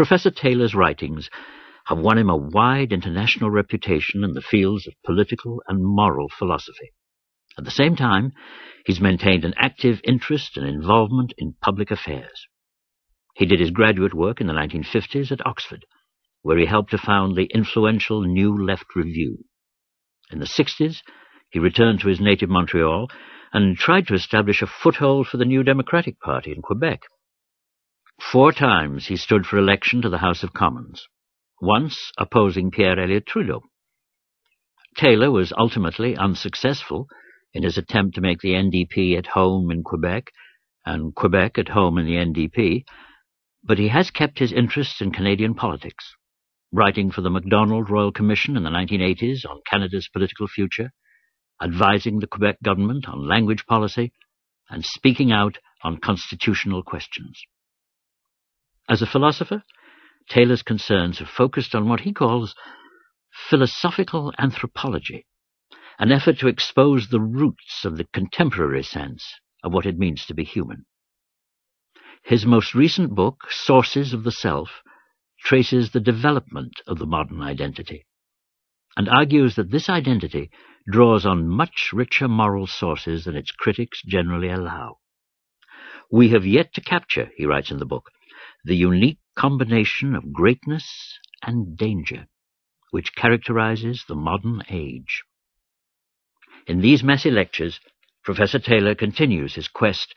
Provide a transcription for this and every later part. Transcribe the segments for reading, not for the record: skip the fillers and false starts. Professor Taylor's writings have won him a wide international reputation in the fields of political and moral philosophy. At the same time, he's maintained an active interest and involvement in public affairs. He did his graduate work in the 1950s at Oxford, where he helped to found the influential New Left Review. In the 60s, he returned to his native Montreal and tried to establish a foothold for the New Democratic Party in Quebec. 4 times he stood for election to the House of Commons, once opposing Pierre Elliott Trudeau. Taylor was ultimately unsuccessful in his attempt to make the NDP at home in Quebec and Quebec at home in the NDP, but he has kept his interests in Canadian politics, writing for the Macdonald Royal Commission in the 1980s on Canada's political future, advising the Quebec government on language policy, and speaking out on constitutional questions. As a philosopher, Taylor's concerns have focused on what he calls philosophical anthropology, an effort to expose the roots of the contemporary sense of what it means to be human. His most recent book, Sources of the Self, traces the development of the modern identity and argues that this identity draws on much richer moral sources than its critics generally allow. We have yet to capture, he writes in the book, the unique combination of greatness and danger which characterizes the modern age. In these messy lectures, Professor Taylor continues his quest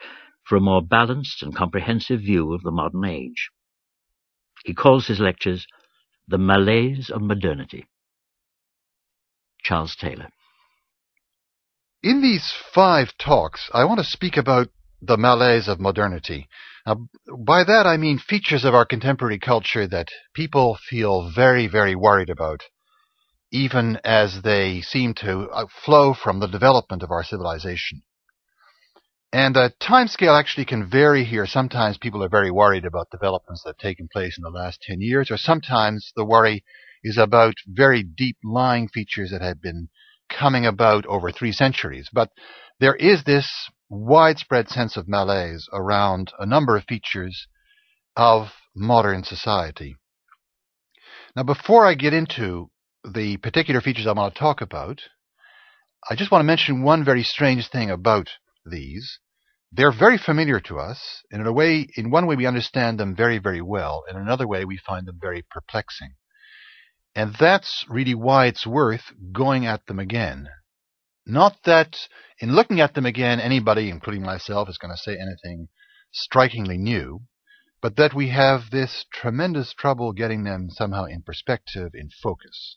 for a more balanced and comprehensive view of the modern age. He calls his lectures The Malaise of Modernity. Charles Taylor. In these 5 talks, I want to speak about the malaise of modernity. Now, by that I mean features of our contemporary culture that people feel very, very worried about, even as they seem to flow from the development of our civilization. And the timescale actually can vary here. Sometimes people are very worried about developments that have taken place in the last 10 years, or sometimes the worry is about very deep-lying features that have been coming about over 3 centuries. But there is this widespread sense of malaise around a number of features of modern society. Now, before I get into the particular features I want to talk about, I just want to mention one very strange thing about these. They're very familiar to us, and in one way we understand them very, very well, and in another way we find them very perplexing. And that's really why it's worth going at them again. Not that in looking at them again anybody, including myself, is going to say anything strikingly new, but that we have this tremendous trouble getting them somehow in perspective, in focus.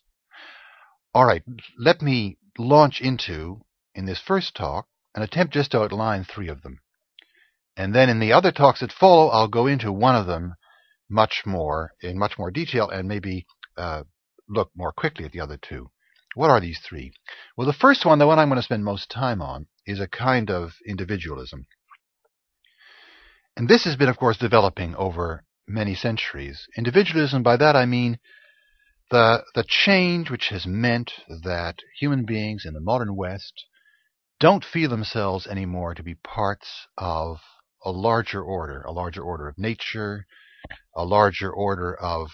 All right, let me launch into, in this first talk, and attempt just to outline 3 of them. And then in the other talks that follow, I'll go into one of them in much more detail and maybe look more quickly at the other 2. What are these 3? Well, the first one, the one I'm going to spend most time on, is a kind of individualism. And this has been, of course, developing over many centuries. Individualism, by that I mean the change which has meant that human beings in the modern West don't feel themselves anymore to be parts of a larger order of nature, a larger order of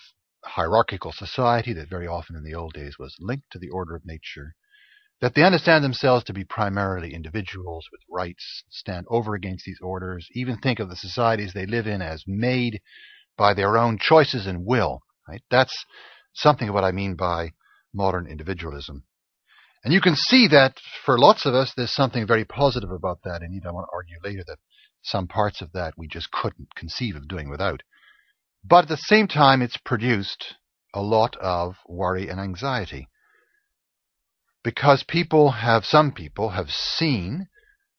hierarchical society that very often in the old days was linked to the order of nature, that they understand themselves to be primarily individuals with rights, stand over against these orders, even think of the societies they live in as made by their own choices and will. Right? That's something of what I mean by modern individualism. And you can see that for lots of us, there's something very positive about that. Indeed, I want to argue later that some parts of that we just couldn't conceive of doing without. But at the same time, it's produced a lot of worry and anxiety, because some people have seen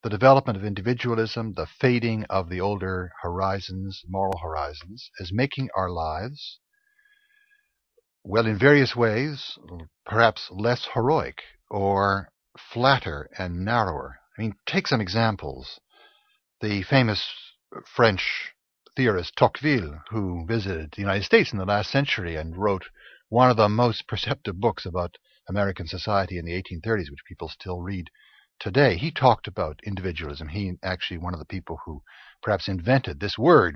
the development of individualism, the fading of the older horizons, moral horizons, as making our lives, well, in various ways, perhaps less heroic, or flatter and narrower. I mean, take some examples. The famous French theorist Tocqueville, who visited the United States in the last century and wrote one of the most perceptive books about American society in the 1830s, which people still read today. He talked about individualism. He actually one of the people who perhaps invented this word.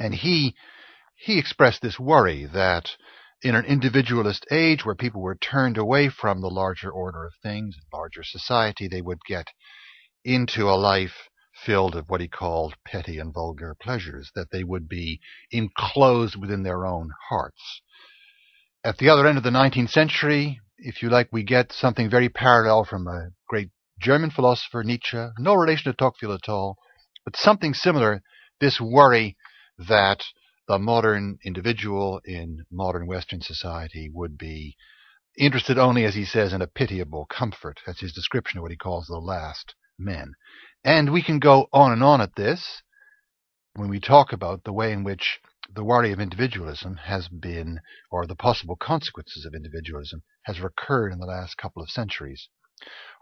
And he he expressed this worry that in an individualist age where people were turned away from the larger order of things, larger society, they would get into a life filled of what he called petty and vulgar pleasures, that they would be enclosed within their own hearts. At the other end of the 19th century, if you like, we get something very parallel from a great German philosopher, Nietzsche, no relation to Tocqueville at all, but something similar, this worry that the modern individual in modern Western society would be interested only, as he says, in a pitiable comfort. That's his description of what he calls the last men. And we can go on and on at this when we talk about the way in which the worry of individualism has been, or the possible consequences of individualism, has recurred in the last couple of centuries.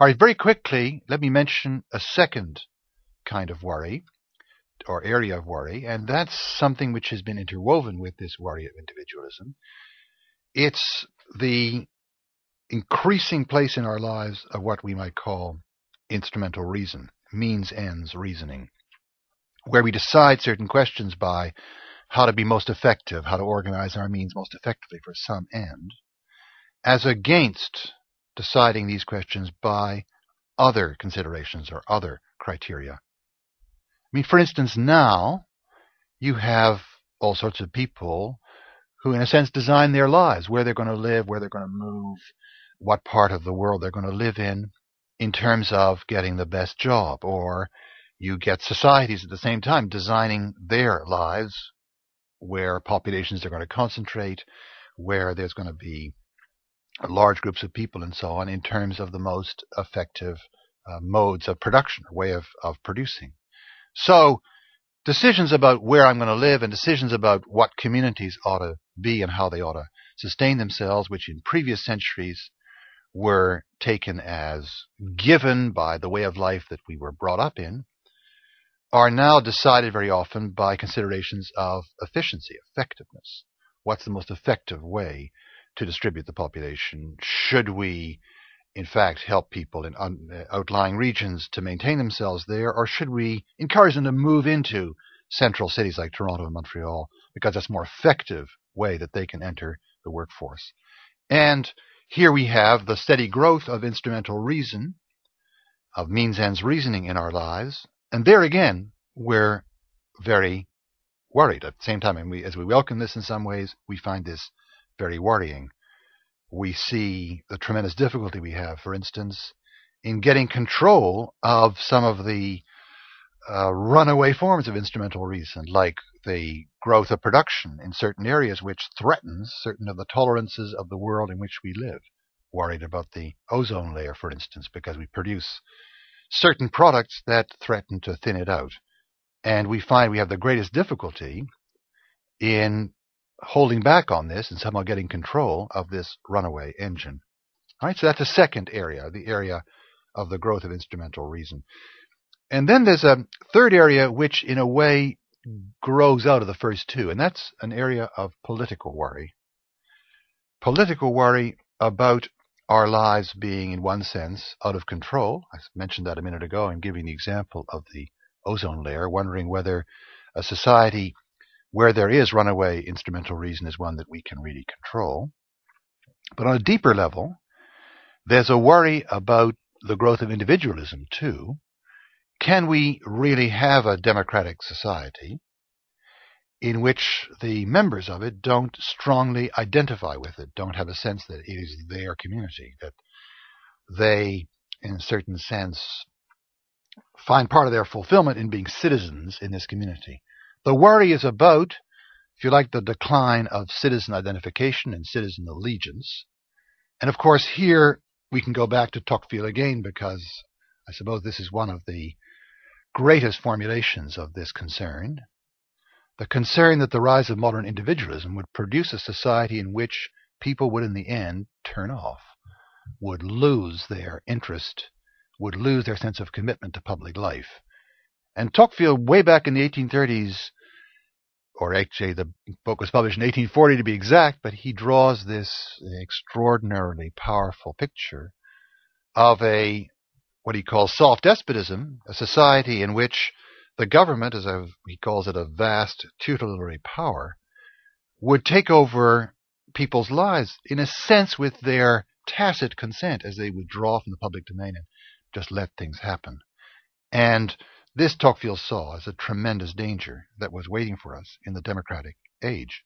All right, very quickly, let me mention a second kind of worry, or area of worry, and that's something which has been interwoven with this worry of individualism. It's the increasing place in our lives of what we might call instrumental reason, means-ends reasoning, where we decide certain questions by how to be most effective, how to organize our means most effectively for some end, as against deciding these questions by other considerations or other criteria. I mean, for instance, now you have all sorts of people who, in a sense, design their lives, where they're going to live, where they're going to move, what part of the world they're going to live in terms of getting the best job. Or you get societies at the same time designing their lives, where populations are going to concentrate, where there's going to be large groups of people and so on, in terms of the most effective modes of production, way of producing. So decisions about where I'm going to live and decisions about what communities ought to be and how they ought to sustain themselves, which in previous centuries were taken as given by the way of life that we were brought up in, are now decided very often by considerations of efficiency, effectiveness. What's the most effective way to distribute the population? Should we, in fact, help people in outlying regions to maintain themselves there, or should we encourage them to move into central cities like Toronto and Montreal, because that's a more effective way that they can enter the workforce? And here we have the steady growth of instrumental reason, of means-ends reasoning in our lives, and there again, we're very worried. At the same time, and as we welcome this in some ways, we find this very worrying. We see the tremendous difficulty we have, for instance, in getting control of some of the runaway forms of instrumental reason, like the growth of production in certain areas, which threatens certain of the tolerances of the world in which we live. Worried about the ozone layer, for instance, because we produce certain products that threaten to thin it out. And we find we have the greatest difficulty in holding back on this and somehow getting control of this runaway engine. All right, so that's the second area, the area of the growth of instrumental reason. And then there's a third area which, in a way, grows out of the first two, and that's an area of political worry. Political worry about our lives being, in one sense, out of control. I mentioned that a minute ago. I'm giving the example of the ozone layer, wondering whether a society where there is runaway instrumental reason is one that we can really control. But on a deeper level, there's a worry about the growth of individualism too. Can we really have a democratic society in which the members of it don't strongly identify with it, don't have a sense that it is their community, that they, in a certain sense, find part of their fulfillment in being citizens in this community? The worry is about, if you like, the decline of citizen identification and citizen allegiance. And of course, here we can go back to Tocqueville again, because I suppose this is one of the greatest formulations of this concern. The concern that the rise of modern individualism would produce a society in which people would, in the end, turn off, would lose their interest, would lose their sense of commitment to public life. And Tocqueville, way back in the 1830s, or actually the book was published in 1840 to be exact, but he draws this extraordinarily powerful picture of a, what he calls soft despotism, a society in which the government, as he calls it, a vast tutelary power, would take over people's lives, in a sense, with their tacit consent, as they withdraw from the public domain and just let things happen. And this Tocqueville saw as a tremendous danger that was waiting for us in the democratic age.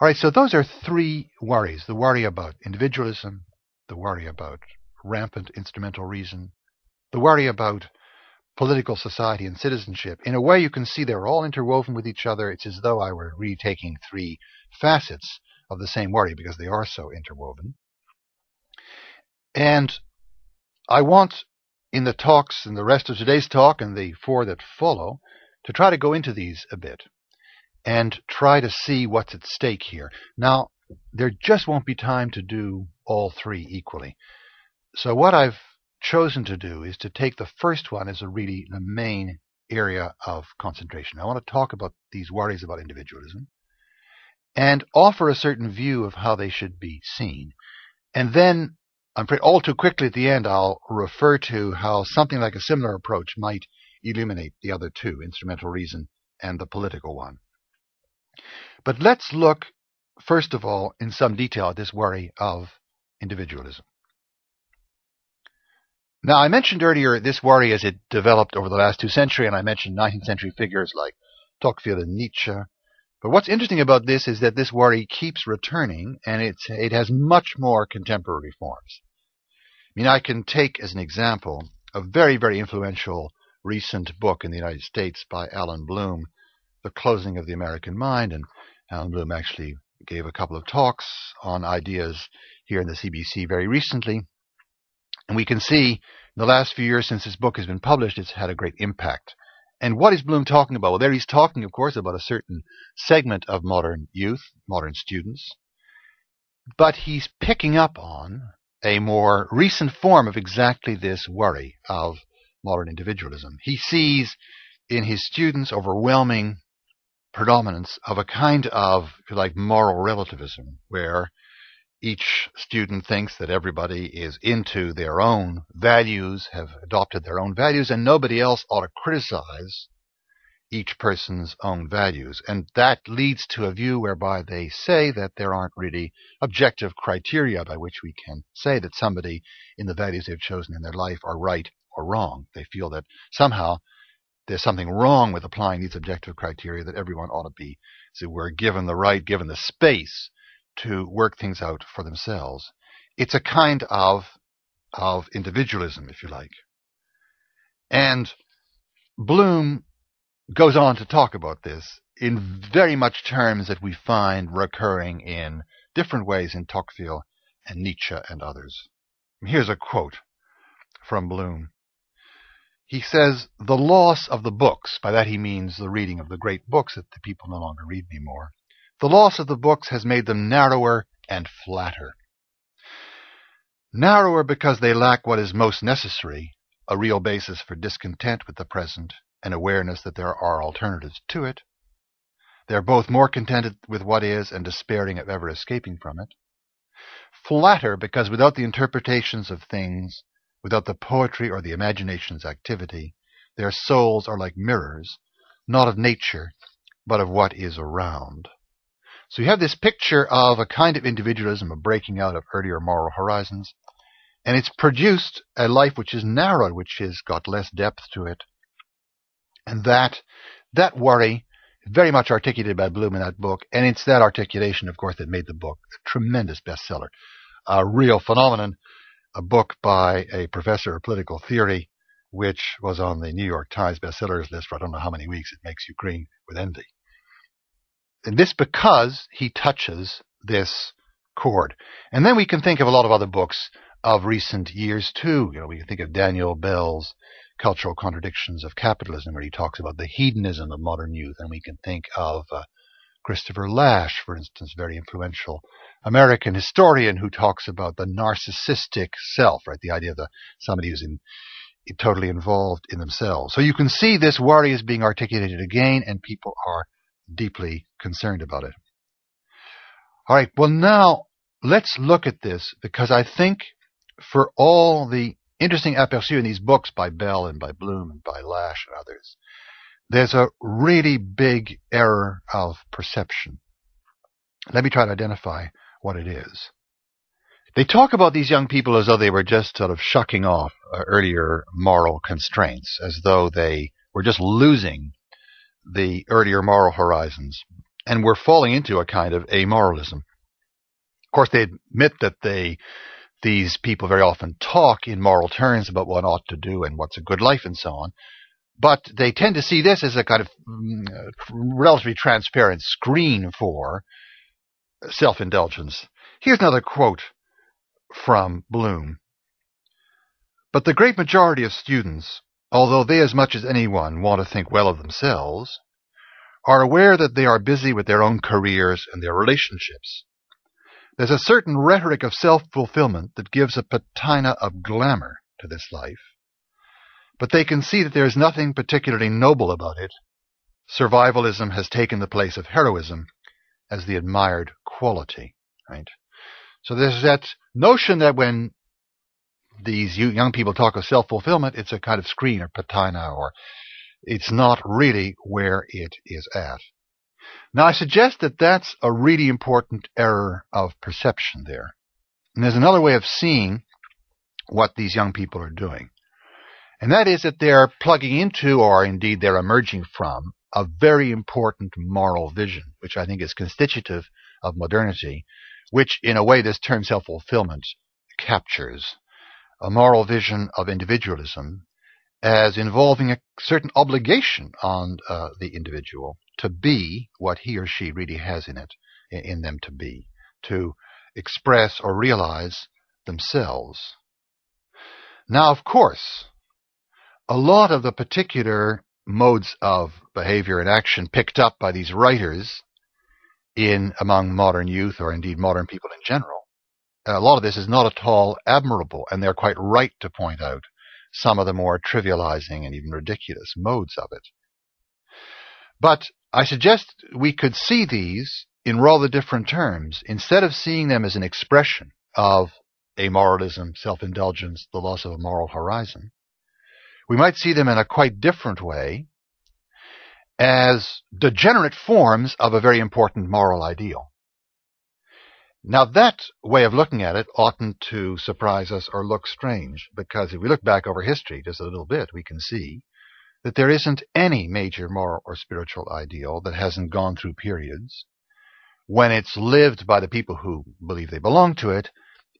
All right, so those are three worries: the worry about individualism, the worry about rampant instrumental reason, the worry about political society and citizenship. In a way, you can see they're all interwoven with each other. It's as though I were retaking three facets of the same worry, because they are so interwoven. And I want, in the talks, in the rest of today's talk and the four that follow, to try to go into these a bit and try to see what's at stake here. Now, there just won't be time to do all three equally. So what I've chosen to do is to take the first one as the main area of concentration. I want to talk about these worries about individualism and offer a certain view of how they should be seen. And then, I'm afraid, all too quickly at the end, I'll refer to how something like a similar approach might illuminate the other two, instrumental reason and the political one. But let's look, first of all, in some detail at this worry of individualism. Now, I mentioned earlier this worry as it developed over the last two centuries, and I mentioned 19th century figures like Tocqueville and Nietzsche. But what's interesting about this is that this worry keeps returning, and it has much more contemporary forms. I mean, I can take as an example a very, very influential recent book in the United States by Alan Bloom, The Closing of the American Mind. And Alan Bloom actually gave a couple of talks on ideas here in the CBC very recently. And we can see in the last few years since this book has been published, it's had a great impact. And what is Bloom talking about? Well, there he's talking, of course, about a certain segment of modern youth, modern students. But he's picking up on a more recent form of exactly this worry of modern individualism. He sees in his students overwhelming predominance of a kind of, if you like, moral relativism, where each student thinks that everybody is into their own values, have adopted their own values, and nobody else ought to criticize each person's own values. And that leads to a view whereby they say that there aren't really objective criteria by which we can say that somebody in the values they've chosen in their life are right or wrong. They feel that somehow there's something wrong with applying these objective criteria, that everyone ought to be, as it were, given the right, given the space to work things out for themselves. It's a kind of individualism, if you like. And Bloom goes on to talk about this in very much terms that we find recurring in different ways in Tocqueville and Nietzsche and others. Here's a quote from Bloom. He says, "The loss of the books," by that he means the reading of the great books that the people no longer read anymore, "the loss of the books has made them narrower and flatter. Narrower because they lack what is most necessary, a real basis for discontent with the present, an awareness that there are alternatives to it. They are both more contented with what is and despairing of ever escaping from it. Flatter because without the interpretations of things, without the poetry or the imagination's activity, their souls are like mirrors, not of nature, but of what is around." So you have this picture of a kind of individualism, a breaking out of earlier moral horizons, and it's produced a life which is narrow, which has got less depth to it. And that worry, very much articulated by Bloom in that book, and it's that articulation, of course, that made the book a tremendous bestseller, a real phenomenon, a book by a professor of political theory, which was on the New York Times bestsellers list for I don't know how many weeks. It makes you green with envy. And this because he touches this chord. And then we can think of a lot of other books of recent years, too. You know, we can think of Daniel Bell's Cultural Contradictions of Capitalism, where he talks about the hedonism of modern youth. And we can think of Christopher Lasch, for instance, very influential American historian, who talks about the narcissistic self, right? The idea of somebody who's totally involved in themselves. So you can see this worry is being articulated again, and people are deeply concerned about it. All right, well, now let's look at this, because I think for all the interesting aperçu in these books by Bell and by Bloom and by Lasch and others, there's a really big error of perception Let me try to identify what it is. They talk about these young people as though they were just sort of shucking off earlier moral constraints, as though they were just losing the earlier moral horizons and were falling into a kind of amoralism. Of course, they admit that these people very often talk in moral terms about what one ought to do and what's a good life and so on, but they tend to see this as a kind of relatively transparent screen for self-indulgence. Here's another quote from Bloom. "But the great majority of students, although they as much as anyone want to think well of themselves, are aware that they are busy with their own careers and their relationships. There's a certain rhetoric of self-fulfillment that gives a patina of glamour to this life, but they can see that there is nothing particularly noble about it. Survivalism has taken the place of heroism as the admired quality." Right? So there's that notion that when these young people talk of self-fulfillment, it's a kind of screen or patina, or it's not really where it is at. Now, I suggest that that's a really important error of perception there. And there's another way of seeing what these young people are doing. And that is that they're plugging into, or indeed they're emerging from, a very important moral vision, which I think is constitutive of modernity, which in a way this term self-fulfillment captures. A moral vision of individualism as involving a certain obligation on the individual to be what he or she really has in them to be, to express or realize themselves. Now, of course, a lot of the particular modes of behavior and action picked up by these writers among modern youth, or indeed modern people in general, a lot of this is not at all admirable, and they're quite right to point out some of the more trivializing and even ridiculous modes of it. But I suggest we could see these in rather different terms. Instead of seeing them as an expression of amoralism, self-indulgence, the loss of a moral horizon, we might see them in a quite different way as degenerate forms of a very important moral ideal. Now, that way of looking at it oughtn't to surprise us or look strange, because if we look back over history just a little bit, we can see that there isn't any major moral or spiritual ideal that hasn't gone through periods when it's lived by the people who believe they belong to it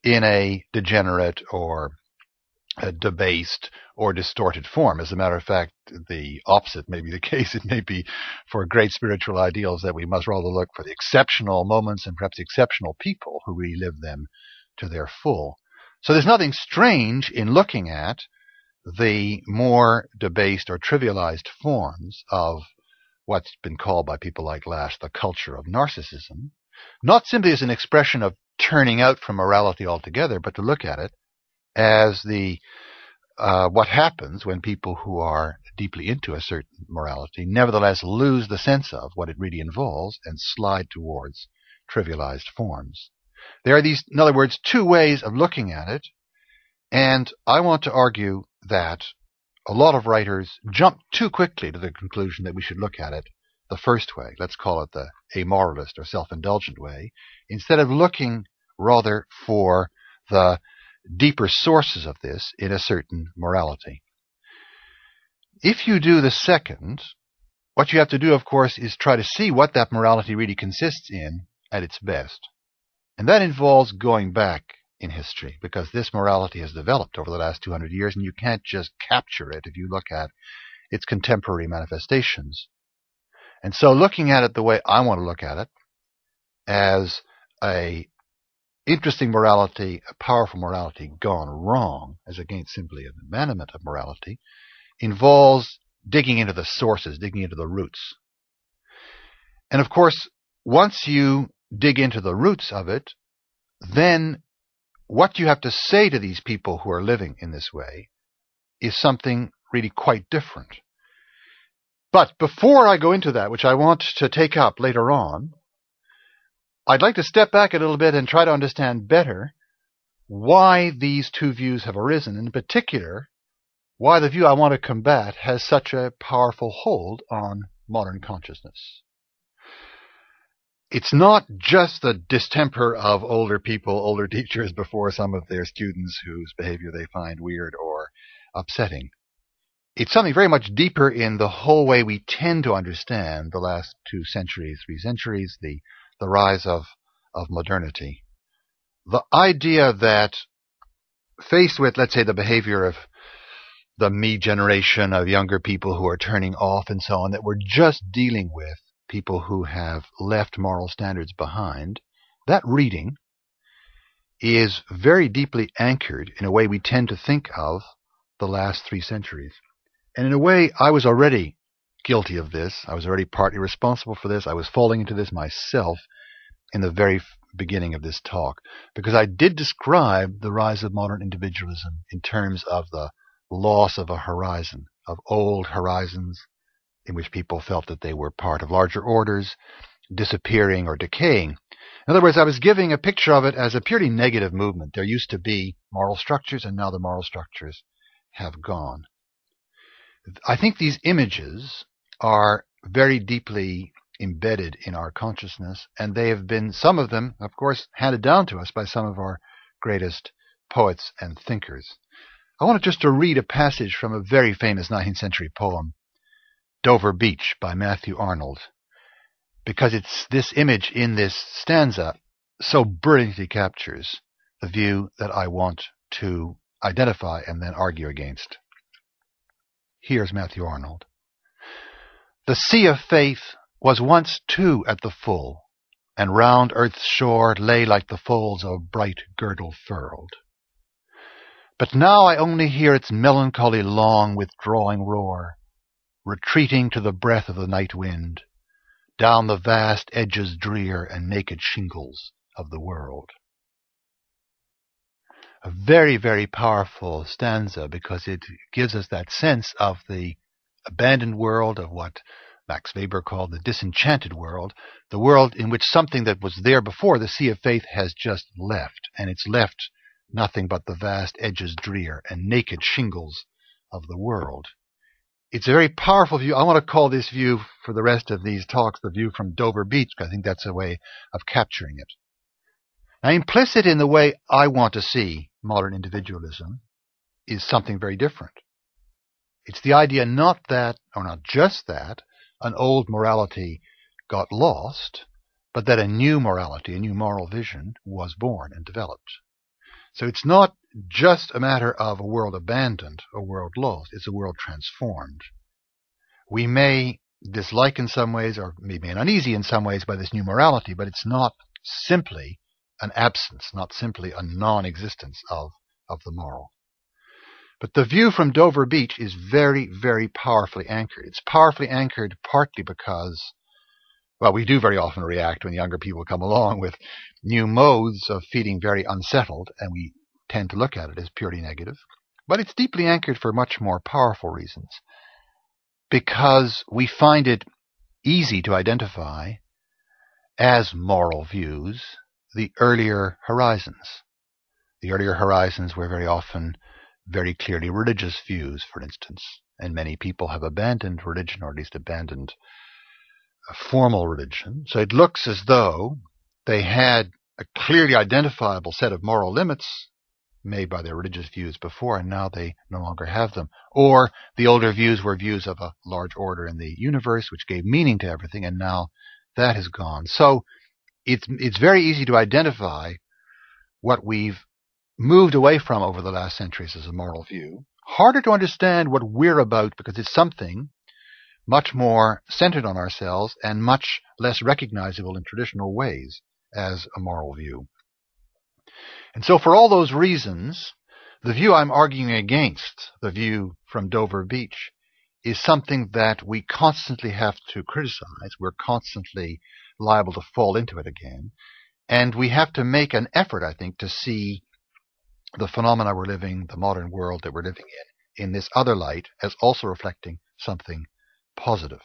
in a degenerate or a debased or distorted form. As a matter of fact, the opposite may be the case. It may be for great spiritual ideals that we must rather look for the exceptional moments and perhaps exceptional people who really live them to their full. So there's nothing strange in looking at the more debased or trivialized forms of what's been called by people like Lasch the culture of narcissism, not simply as an expression of turning out from morality altogether, but to look at it as the what happens when people who are deeply into a certain morality nevertheless lose the sense of what it really involves and slide towards trivialized forms. There are these, in other words, two ways of looking at it, and I want to argue that a lot of writers jump too quickly to the conclusion that we should look at it the first way, let's call it the amoralist or self-indulgent way, instead of looking rather for the deeper sources of this in a certain morality. If you do the second, what you have to do, of course, is try to see what that morality really consists in at its best. And that involves going back in history, because this morality has developed over the last 200 years, and you can't just capture it if you look at its contemporary manifestations. And so looking at it the way I want to look at it, as a interesting morality, a powerful morality gone wrong, as against simply an abandonment of morality, involves digging into the sources, digging into the roots. And of course, once you dig into the roots of it, then what you have to say to these people who are living in this way is something really quite different. But before I go into that, which I want to take up later on, I'd like to step back a little bit and try to understand better why these two views have arisen, and in particular, why the view I want to combat has such a powerful hold on modern consciousness. it's not just the distemper of older people, older teachers before some of their students whose behavior they find weird or upsetting. It's something very much deeper in the whole way we tend to understand the last two centuries, three centuries, the rise of modernity. The idea that faced with, let's say, the behavior of the me generation, of younger people who are turning off and so on, that we're just dealing with people who have left moral standards behind, that reading is very deeply anchored in a way we tend to think of the last three centuries. And in a way, I was already guilty of this. I was already partly responsible for this. I was falling into this myself in the very beginning of this talk, because I did describe the rise of modern individualism in terms of the loss of a horizon, of old horizons in which people felt that they were part of larger orders, disappearing or decaying. In other words, I was giving a picture of it as a purely negative movement. There used to be moral structures, and now the moral structures have gone. I think these images are very deeply embedded in our consciousness, and they have been, some of them, of course, handed down to us by some of our greatest poets and thinkers. I wanted just to read a passage from a very famous 19th century poem, Dover Beach by Matthew Arnold, because it's this image in this stanza so brilliantly captures the view that I want to identify and then argue against. Here's Matthew Arnold. The sea of faith was once too at the full, and round earth's shore lay like the folds of a bright girdle furled. But now I only hear its melancholy long withdrawing roar, retreating to the breath of the night wind, down the vast edges drear and naked shingles of the world. A very, very powerful stanza, because it gives us that sense of the abandoned world, of what Max Weber called the disenchanted world, the world in which something that was there before, the sea of faith, has just left, and it's left nothing but the vast edges drear and naked shingles of the world. It's a very powerful view. I want to call this view for the rest of these talks the view from Dover Beach, because I think that's a way of capturing it. Now, implicit in the way I want to see modern individualism is something very different. It's the idea not that, or not just that, an old morality got lost, but that a new morality, a new moral vision was born and developed. So it's not just a matter of a world abandoned, a world lost, it's a world transformed. We may dislike in some ways, or maybe uneasy in some ways by this new morality, but it's not simply an absence, not simply a non-existence of the moral. But the view from Dover Beach is very, very powerfully anchored. It's powerfully anchored partly because, well, we do very often react when younger people come along with new modes of feeling very unsettled, and we tend to look at it as purely negative. But it's deeply anchored for much more powerful reasons, because we find it easy to identify as moral views the earlier horizons. The earlier horizons were very often very clearly religious views, for instance, and many people have abandoned religion, or at least abandoned a formal religion. So it looks as though they had a clearly identifiable set of moral limits made by their religious views before, and now they no longer have them. Or the older views were views of a large order in the universe, which gave meaning to everything, and now that has gone. So it's very easy to identify what we've moved away from over the last centuries as a moral view. Harder to understand what we're about, because it's something much more centered on ourselves and much less recognizable in traditional ways as a moral view. And so for all those reasons, the view I'm arguing against, the view from Dover Beach, is something that we constantly have to criticize. We're constantly liable to fall into it again. And we have to make an effort, I think, to see the phenomena we're living, the modern world that we're living in this other light, as also reflecting something positive.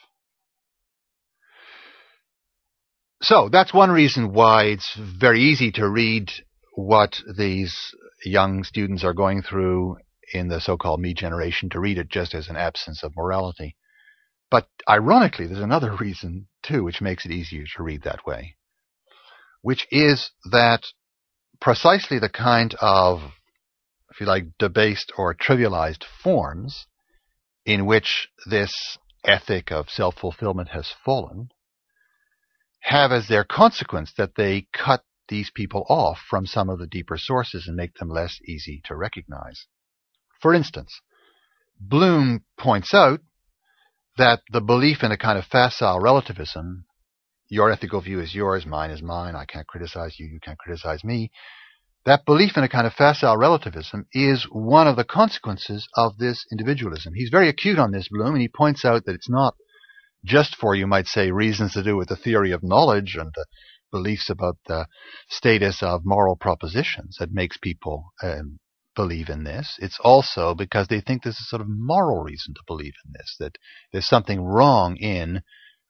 So that's one reason why it's very easy to read what these young students are going through in the so-called me generation, to read it just as an absence of morality. But ironically, there's another reason, too, which makes it easier to read that way. which is that precisely the kind of, if you like, debased or trivialized forms in which this ethic of self-fulfillment has fallen have as their consequence that they cut these people off from some of the deeper sources and make them less easy to recognize. For instance, Bloom points out that the belief in a kind of facile relativism, your ethical view is yours, mine is mine, I can't criticize you, you can't criticize me, that belief in a kind of facile relativism is one of the consequences of this individualism. He's very acute on this, Bloom, and he points out that it's not just for, you might say, reasons to do with the theory of knowledge and the beliefs about the status of moral propositions that makes people believe in this. It's also because they think there's a sort of moral reason to believe in this, that there's something wrong in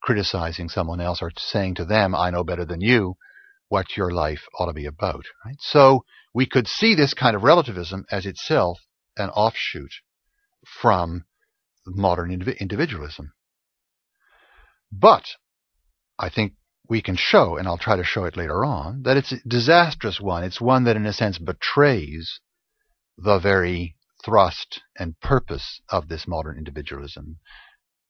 criticizing someone else or saying to them, I know better than you what your life ought to be about. Right? So we could see this kind of relativism as itself an offshoot from modern individualism. But I think we can show, and I'll try to show it later on, that it's a disastrous one. It's one that, in a sense, betrays the very thrust and purpose of this modern individualism.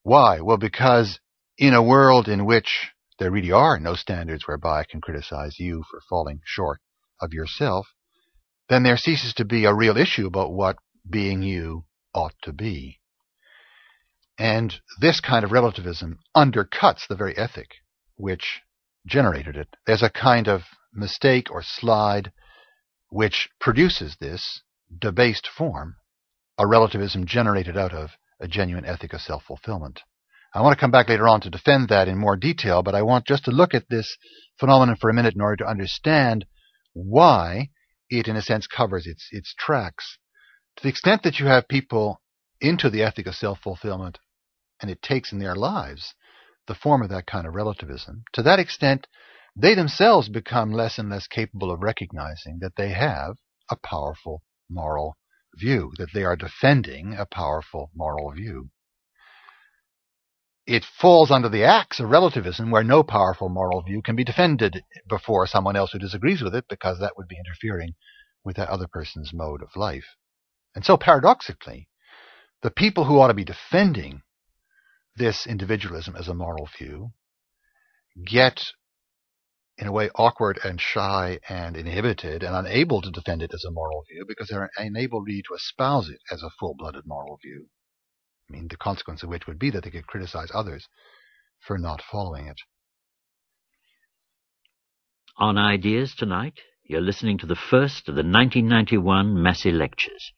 Why? Well, because in a world in which there really are no standards whereby I can criticize you for falling short of yourself, then there ceases to be a real issue about what being you ought to be. And this kind of relativism undercuts the very ethic which generated it. There's a kind of mistake or slide which produces this debased form, a relativism generated out of a genuine ethic of self-fulfillment. I want to come back later on to defend that in more detail, but I want just to look at this phenomenon for a minute in order to understand why it, in a sense, covers its tracks. To the extent that you have people into the ethic of self-fulfillment and it takes in their lives the form of that kind of relativism, to that extent, they themselves become less and less capable of recognizing that they have a powerful moral view, that they are defending a powerful moral view. It falls under the axe of relativism where no powerful moral view can be defended before someone else who disagrees with it, because that would be interfering with that other person's mode of life. And so paradoxically, the people who ought to be defending this individualism as a moral view get, in a way, awkward and shy and inhibited and unable to defend it as a moral view because they're unable really to espouse it as a full-blooded moral view. I mean, the consequence of which would be that they could criticize others for not following it. On Ideas tonight, you're listening to the first of the 1991 Massey Lectures.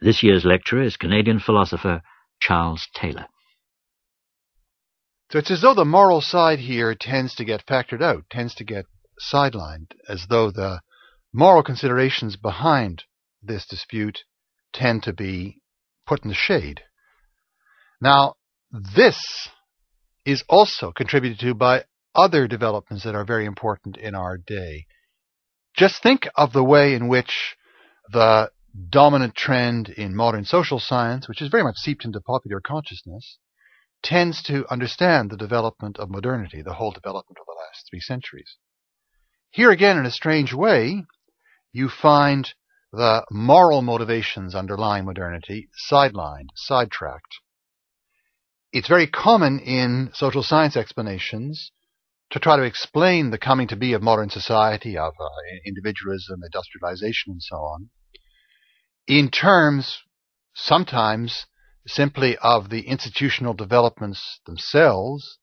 This year's lecturer is Canadian philosopher Charles Taylor. So it's as though the moral side here tends to get factored out, tends to get sidelined, as though the moral considerations behind this dispute tend to be put in the shade. Now, this is also contributed to by other developments that are very important in our day. Just think of the way in which the dominant trend in modern social science, which is very much seeped into popular consciousness, tends to understand the development of modernity, the whole development of the last 3 centuries. Here again, in a strange way, you find the moral motivations underlying modernity sidelined, sidetracked. It's very common in social science explanations to try to explain the coming to be of modern society, of individualism, industrialization, and so on, in terms sometimes simply of the institutional developments themselves,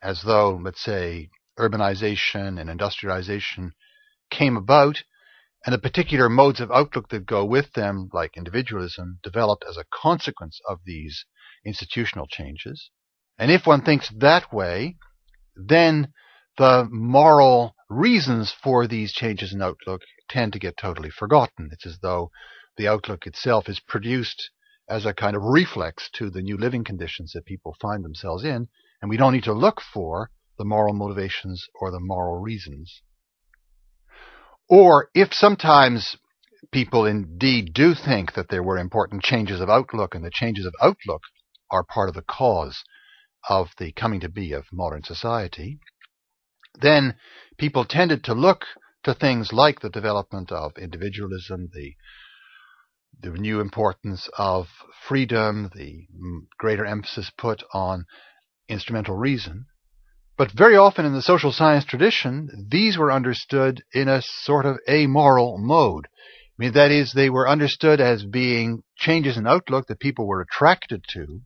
as though, let's say, urbanization and industrialization came about, and the particular modes of outlook that go with them, like individualism, developed as a consequence of these institutional changes. And if one thinks that way, then the moral reasons for these changes in outlook tend to get totally forgotten. It's as though the outlook itself is produced as a kind of reflex to the new living conditions that people find themselves in, and we don't need to look for the moral motivations or the moral reasons. Or if sometimes people indeed do think that there were important changes of outlook, and the changes of outlook are part of the cause of the coming to be of modern society, then people tended to look to things like the development of individualism, the new importance of freedom, the greater emphasis put on instrumental reason. But very often in the social science tradition, these were understood in a sort of amoral mode. I mean, that is, they were understood as being changes in outlook that people were attracted to,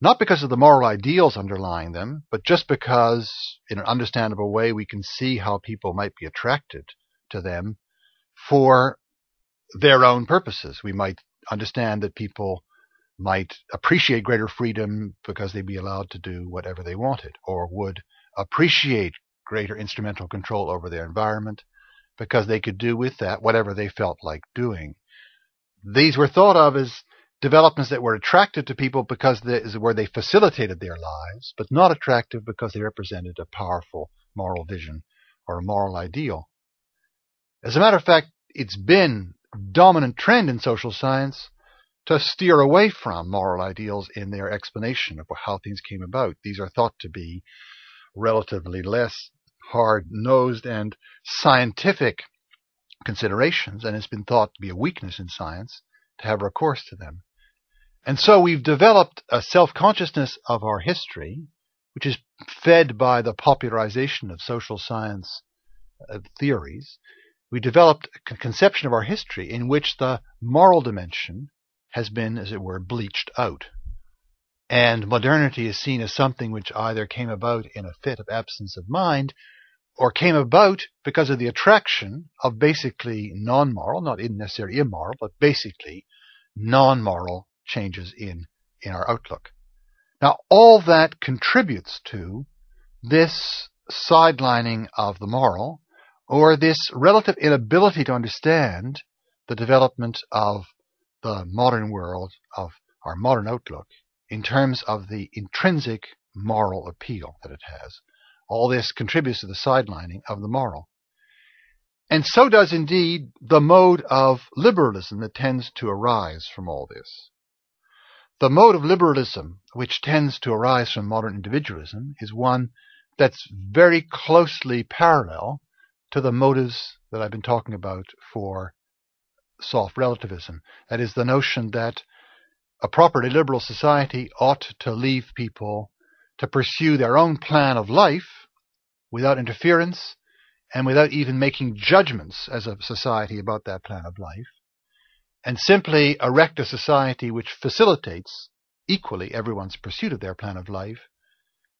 not because of the moral ideals underlying them, but just because, in an understandable way, we can see how people might be attracted to them for their own purposes. We might understand that people might appreciate greater freedom because they'd be allowed to do whatever they wanted, or would appreciate greater instrumental control over their environment because they could do with that whatever they felt like doing. These were thought of as developments that were attractive to people because they facilitated their lives, but not attractive because they represented a powerful moral vision or a moral ideal. As a matter of fact, it's been a dominant trend in social science to steer away from moral ideals in their explanation of how things came about. These are thought to be relatively less hard-nosed and scientific considerations, and it's been thought to be a weakness in science to have recourse to them. And so we've developed a self-consciousness of our history, which is fed by the popularization of social science theories. We developed a conception of our history in which the moral dimension has been, as it were, bleached out. And modernity is seen as something which either came about in a fit of absence of mind or came about because of the attraction of basically non-moral, not necessarily immoral, but basically non-moral changes in our outlook. Now, all that contributes to this sidelining of the moral, or this relative inability to understand the development of the modern world, of our modern outlook, in terms of the intrinsic moral appeal that it has. All this contributes to the sidelining of the moral. And so does indeed the mode of liberalism that tends to arise from all this. The mode of liberalism which tends to arise from modern individualism is one that's very closely parallel to the motives that I've been talking about for soft relativism. That is, the notion that a properly liberal society ought to leave people to pursue their own plan of life without interference and without even making judgments as a society about that plan of life, and simply erect a society which facilitates equally everyone's pursuit of their plan of life,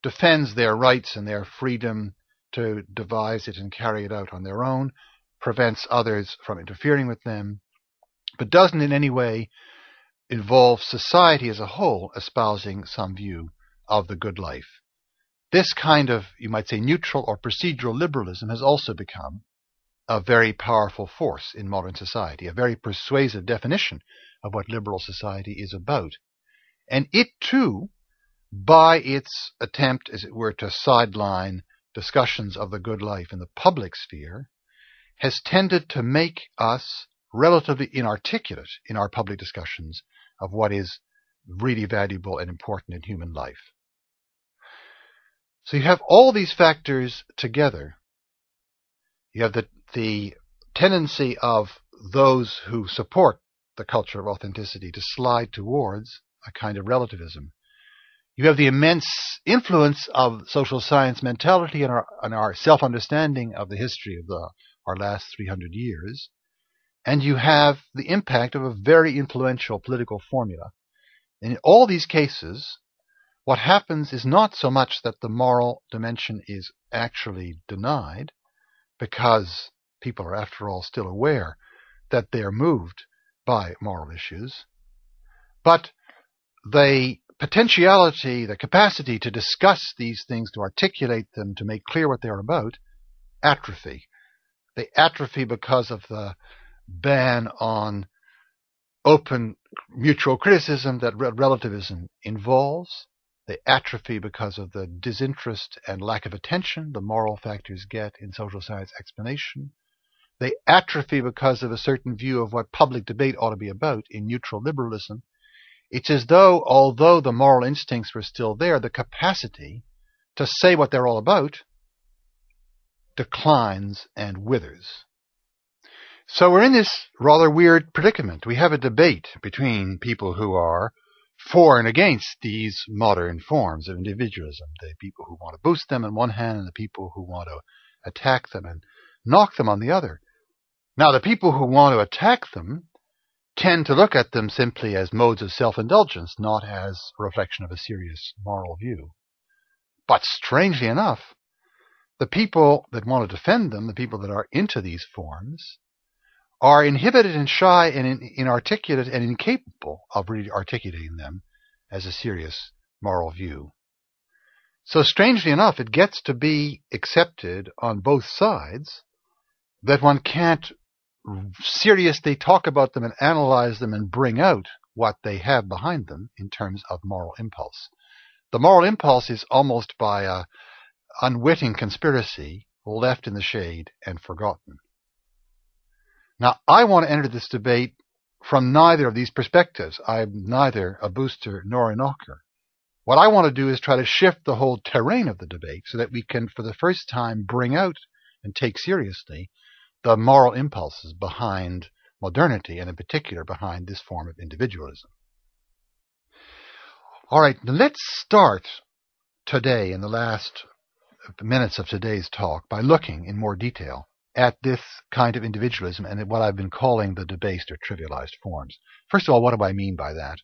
defends their rights and their freedom to devise it and carry it out on their own, prevents others from interfering with them, but doesn't in any way involve society as a whole espousing some view of the good life. This kind of, you might say, neutral or procedural liberalism has also become a very powerful force in modern society, a very persuasive definition of what liberal society is about. And it too, by its attempt, as it were, to sideline discussions of the good life in the public sphere, has tended to make us relatively inarticulate in our public discussions of what is really valuable and important in human life. So you have all these factors together. You have the tendency of those who support the culture of authenticity to slide towards a kind of relativism. You have the immense influence of social science mentality and our self-understanding of the history of our last 300 years. And you have the impact of a very influential political formula. In all these cases, what happens is not so much that the moral dimension is actually denied, because people are, after all, still aware that they are moved by moral issues, but the potentiality, the capacity to discuss these things, to articulate them, to make clear what they're about, atrophy. They atrophy because of the ban on open mutual criticism that relativism involves. They atrophy because of the disinterest and lack of attention the moral factors get in social science explanation. They atrophy because of a certain view of what public debate ought to be about in neutral liberalism. It's as though, although the moral instincts were still there, the capacity to say what they're all about declines and withers. So we're in this rather weird predicament. We have a debate between people who are for and against these modern forms of individualism, the people who want to boost them on one hand and the people who want to attack them and knock them on the other. Now, the people who want to attack them tend to look at them simply as modes of self-indulgence, not as a reflection of a serious moral view. But strangely enough, the people that want to defend them, the people that are into these forms, are inhibited and shy and inarticulate and incapable of really articulating them as a serious moral view. So strangely enough, it gets to be accepted on both sides that one can't seriously talk about them and analyze them and bring out what they have behind them in terms of moral impulse. The moral impulse is almost by an unwitting conspiracy left in the shade and forgotten. Now, I want to enter this debate from neither of these perspectives. I'm neither a booster nor a knocker. What I want to do is try to shift the whole terrain of the debate so that we can, for the first time, bring out and take seriously the moral impulses behind modernity, and in particular behind this form of individualism. All right, let's start today, in the last minutes of today's talk, by looking in more detail at this kind of individualism and at what I've been calling the debased or trivialized forms. First of all, what do I mean by that?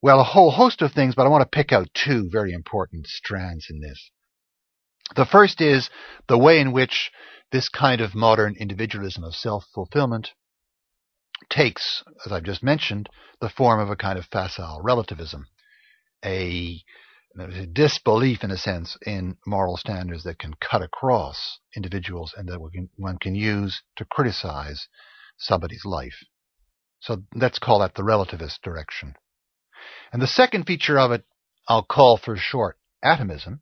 Well, a whole host of things, but I want to pick out two very important strands in this. The first is the way in which this kind of modern individualism of self-fulfillment takes, as I've just mentioned, the form of a kind of facile relativism, a disbelief, in a sense, in moral standards that can cut across individuals and that one can use to criticize somebody's life. So let's call that the relativist direction. And the second feature of it, I'll call for short atomism,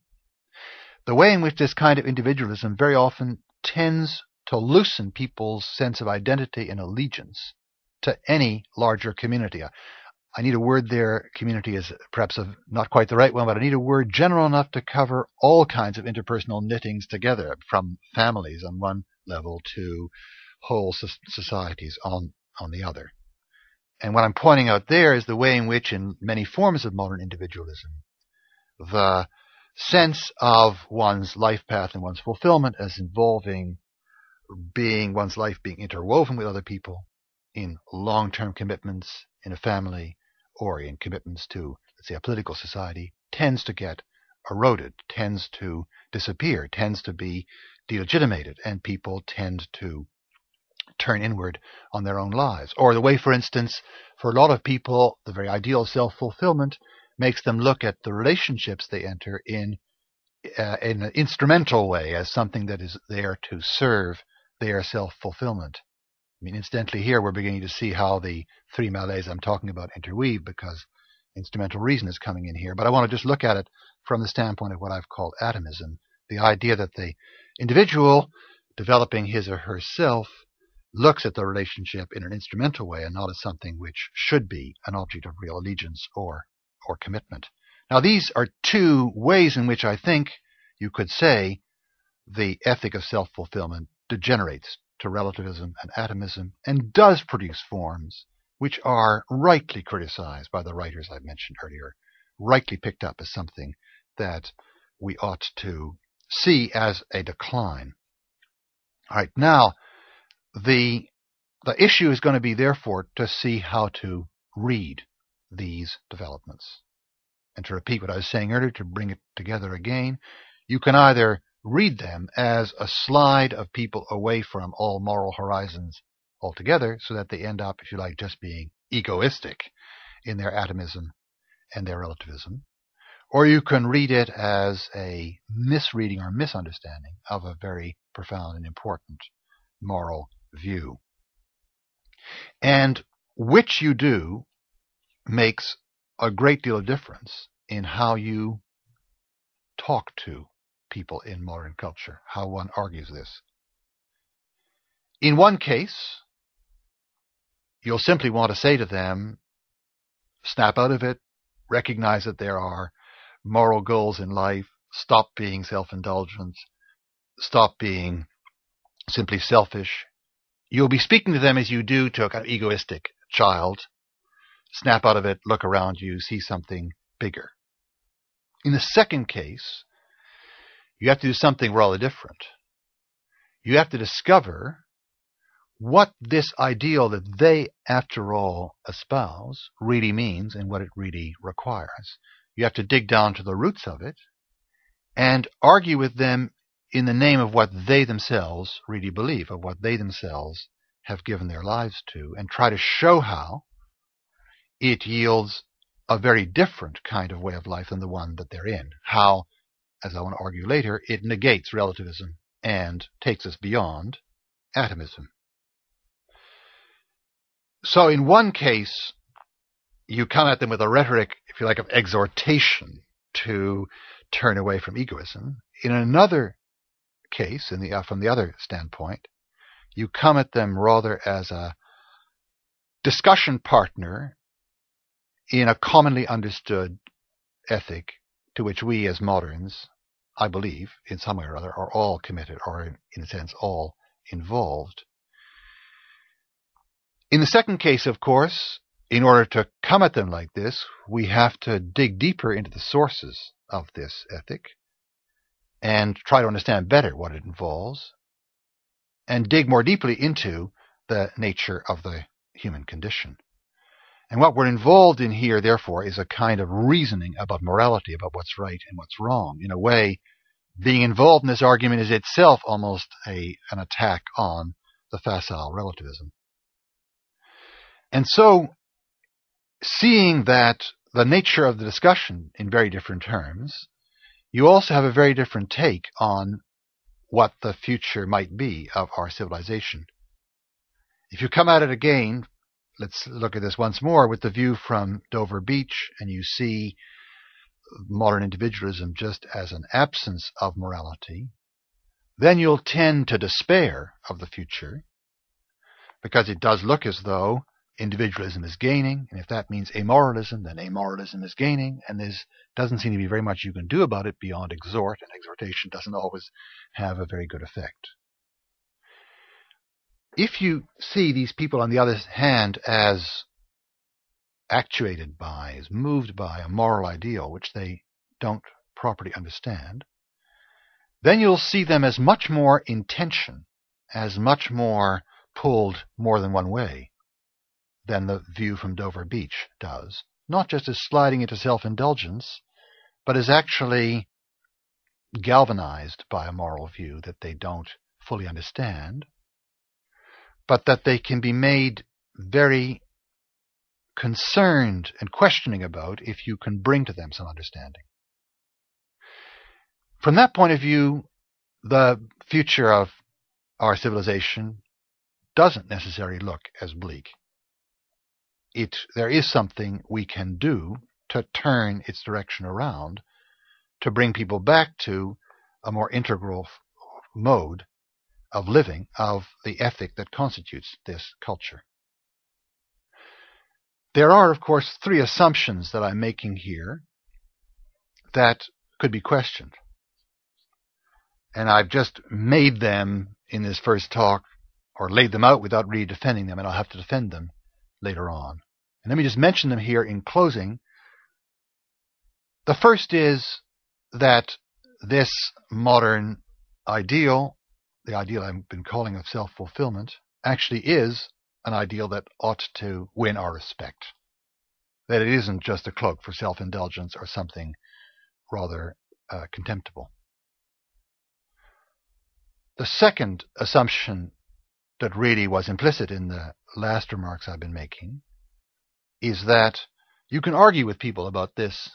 the way in which this kind of individualism very often tends to loosen people's sense of identity and allegiance to any larger community. I need a word there. Community is perhaps not quite the right one, but I need a word general enough to cover all kinds of interpersonal knittings together, from families on one level to whole societies on the other. And what I'm pointing out there is the way in which, in many forms of modern individualism, the sense of one's life path and one's fulfillment as involving one's life being interwoven with other people in long-term commitments in a family, or in commitments to, let's say, a political society, tends to get eroded, tends to disappear, tends to be delegitimated, and people tend to turn inward on their own lives. Or the way, for instance, for a lot of people, the very ideal of self-fulfillment makes them look at the relationships they enter in an instrumental way, as something that is there to serve their self-fulfillment. I mean, incidentally, here we're beginning to see how the three malaises I'm talking about interweave, because instrumental reason is coming in here. But I want to just look at it from the standpoint of what I've called atomism, the idea that the individual developing his or herself looks at the relationship in an instrumental way and not as something which should be an object of real allegiance or commitment. Now, these are two ways in which I think you could say the ethic of self-fulfillment degenerates to relativism and atomism, and does produce forms which are rightly criticized by the writers I've mentioned earlier, rightly picked up as something that we ought to see as a decline. All right, now the issue is going to be, therefore, to see how to read these developments. And to repeat what I was saying earlier, to bring it together again, you can either read them as a slide of people away from all moral horizons altogether, so that they end up, if you like, just being egoistic in their atomism and their relativism. Or you can read it as a misreading or misunderstanding of a very profound and important moral view. And which you do makes a great deal of difference in how you talk to people in modern culture, how one argues this. In one case, you'll simply want to say to them, snap out of it, recognize that there are moral goals in life, stop being self-indulgent, stop being simply selfish. You'll be speaking to them as you do to a kind of egoistic child. Snap out of it, look around you, see something bigger. In the second case, you have to do something rather different. You have to discover what this ideal that they, after all, espouse really means and what it really requires. You have to dig down to the roots of it and argue with them in the name of what they themselves really believe, of what they themselves have given their lives to, and try to show how it yields a very different kind of way of life than the one that they're in. How, as I want to argue later, it negates relativism and takes us beyond atomism. So in one case, you come at them with a rhetoric, if you like, of exhortation to turn away from egoism. In another case, from the other standpoint, you come at them rather as a discussion partner in a commonly understood ethic to which we as moderns, I believe, in some way or other, are all committed, or in a sense, all involved. In the second case, of course, in order to come at them like this, we have to dig deeper into the sources of this ethic and try to understand better what it involves and dig more deeply into the nature of the human condition. And what we're involved in here, therefore, is a kind of reasoning about morality, about what's right and what's wrong. In a way, being involved in this argument is itself almost an attack on the facile relativism. And so, seeing that the nature of the discussion in very different terms, you also have a very different take on what the future might be of our civilization. If you come at it again, let's look at this once more with the view from Dover Beach, and you see modern individualism just as an absence of morality, then you'll tend to despair of the future, because it does look as though individualism is gaining, and if that means amoralism, then amoralism is gaining, and there doesn't seem to be very much you can do about it beyond exhort, and exhortation doesn't always have a very good effect. If you see these people, on the other hand, as actuated by, as moved by a moral ideal which they don't properly understand, then you'll see them as much more in tension, as much more pulled more than one way than the view from Dover Beach does, not just as sliding into self-indulgence, but as actually galvanized by a moral view that they don't fully understand, but that they can be made very concerned and questioning about if you can bring to them some understanding. From that point of view, the future of our civilization doesn't necessarily look as bleak. There is something we can do to turn its direction around, to bring people back to a more integral mode of living, of the ethic that constitutes this culture. There are, of course, three assumptions that I'm making here that could be questioned. And I've just made them in this first talk, or laid them out without really defending them, and I'll have to defend them later on. And let me just mention them here in closing. The first is that this modern ideal, the ideal I've been calling of self-fulfillment, actually is an ideal that ought to win our respect. That it isn't just a cloak for self-indulgence or something rather contemptible. The second assumption that really was implicit in the last remarks I've been making is that you can argue with people about this,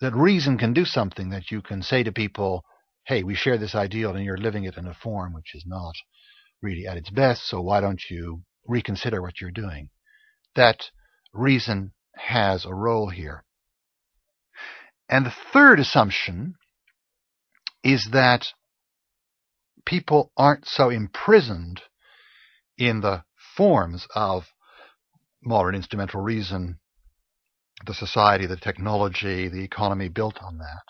that reason can do something, that you can say to people, hey, we share this ideal and you're living it in a form which is not really at its best, so why don't you reconsider what you're doing? That reason has a role here. And the third assumption is that people aren't so imprisoned in the forms of modern instrumental reason, the society, the technology, the economy built on that,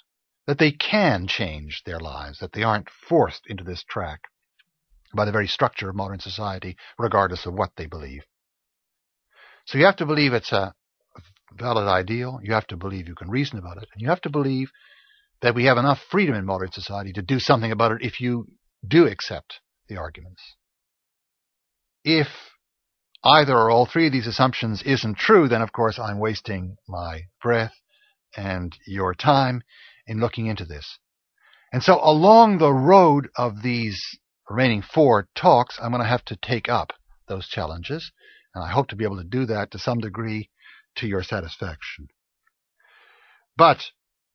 that they can change their lives, that they aren't forced into this track by the very structure of modern society, regardless of what they believe. So you have to believe it's a valid ideal, you have to believe you can reason about it, and you have to believe that we have enough freedom in modern society to do something about it if you do accept the arguments. If either or all three of these assumptions isn't true, then of course I'm wasting my breath and your time in looking into this. And so along the road of these remaining four talks, I'm going to have to take up those challenges, and I hope to be able to do that to some degree to your satisfaction. But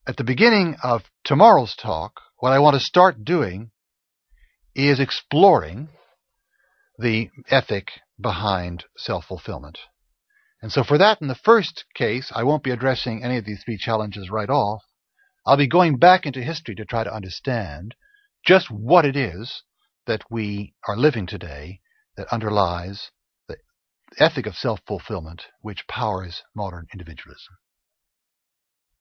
at the beginning of tomorrow's talk, what I want to start doing is exploring the ethic behind self-fulfillment. And so for that, in the first case, I won't be addressing any of these three challenges right off. I'll be going back into history to try to understand just what it is that we are living today that underlies the ethic of self-fulfillment, which powers modern individualism.